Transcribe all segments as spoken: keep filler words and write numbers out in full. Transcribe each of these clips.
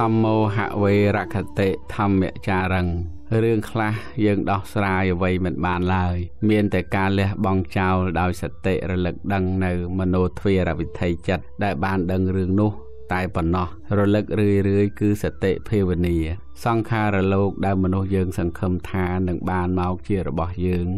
ธรรมโมหะเวรคติธรรมเมจารังเรื่องคลายังดอกสลายไว้เหมือนบานลายเมียนแต่การเลี้ยบองเจ้าดาวสเตระลึกดังในมโนทวีรวิทยจัดได้บานดังเรื่องนู้ตายปนเนาะระลึกเรื่อยๆคือสเตเพวเนียสังขารโลกได้มโนยังสังคมทานหนึ่งบานเมาเชียระบอบยัง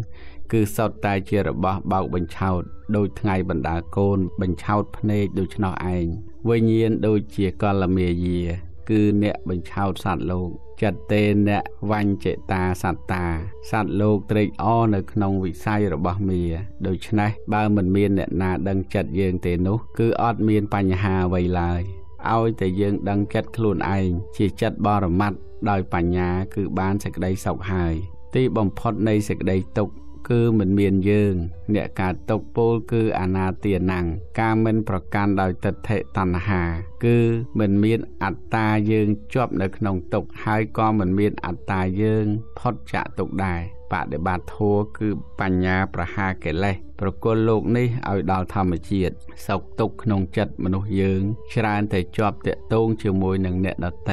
คือสดตายเชียระบอบเบาบัญชาโดยไงบรรดาโกนบัญชาพเนจโดยชนอเองเวียนโดยเชียกอลเมียคือเนะบัญชาสัตว์โลกจัดเตนเนะวันเจตาสัตตาสัตว์โลกตรีอ้อในขนมวิสัยระบอบเมียโดยชนะบ้านเหมือนเมียนเนะนาดังจัดเยืองเตนุคืออดเมียนปัญหาไวลายเอาแต่เยืองดังจัดขลุ่นไอชีจัดบารมัดโดยปัญญาคือบ้านสักใดสกหายที่บ่มพดในสักใดตกคือเหมือนเมียนเยืองเนะการตกโปลคืออนาเตียนังการมันประการโดยตัดเทตันหาคือเหมือนเมียนอัตตาเยืองจบในขนมตกหายก็เหมือนเมียนอัตตาเยืองพอดจะตกได้ปฏิบัติโทคือปัญญาประหาเกลเลยประกอบโลกนี้เอาดาวธรรมเฉียดสกตกขนมจัดมนุษย์เยืองชราแต่จบแต่ตงเฉียวมวยหนังเนะดไต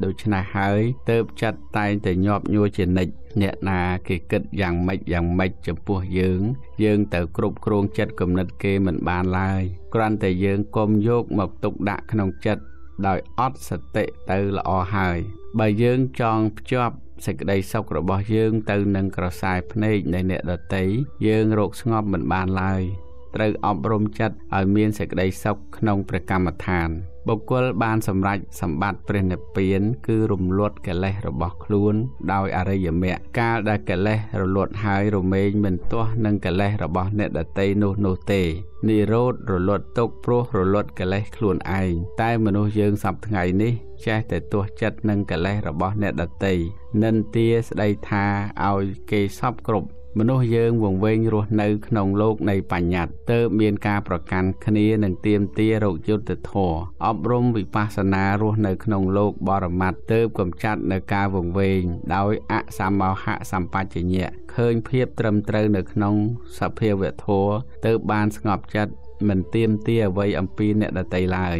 โดยชนะหายเติบจัดตายแต่ยอบยัวเจนิเนนาเกิดอย่างไม่อย่างไม่จำพวกยืงยืงแต่กรุบกรงจัดกำนัดเกเหมือนบานลายกรันแต่ยืงกลมโยกหมกตุกดะขนมจัดโดยอดสเตเตอละอหายใบยืงจองจอบสักใดสกระบอกยืงเตอหนึ่งกระสายพเนจในเนตเตยยืงโรคสงบเหมือนบานลายเตออบรมจัดเอาเมียนสักใดสกขนมประกรรมฐานบุคคลบานสำรัจสมบัติเปลี่ยนเปลี่ยนคือรุมลวดแก่เลยระบอกคลุ้นดาวอะไรอย่างเมะกาได้แก่เลยรุมลวดหายรุมเมงเหมือนตัวนั่งแก่เลยระบอกเนตเตโนโนเตนิโรธรุมลวดตกโปรรุมลวดแก่เลยคลุ้นไอใต้มนุษย์ยืนสับไงนี่ใช่แต่ตัวจัดนั่งแก่เลยระบอกเนตเตนันเตียได้ทาเอาเกยซับกรบมนุษย์ยืงวงเวงรัวในขนมโลกในปัญญาเติมเมียนกาประกันคณีหนึ่งเตรียมเตียโรคยุติโทอบรมวิปัสสนารัวในขนมโลกบรมัดเติมกำจัดในกาวงเวงโดยอะสามเอาหะสัมปัจเจเนเคยเพียบเติมเติมในขนมสเพเวทโทเติมบานสงบจัดเหมือนเตรียมเตียไว้อัมพีเนตไตลาย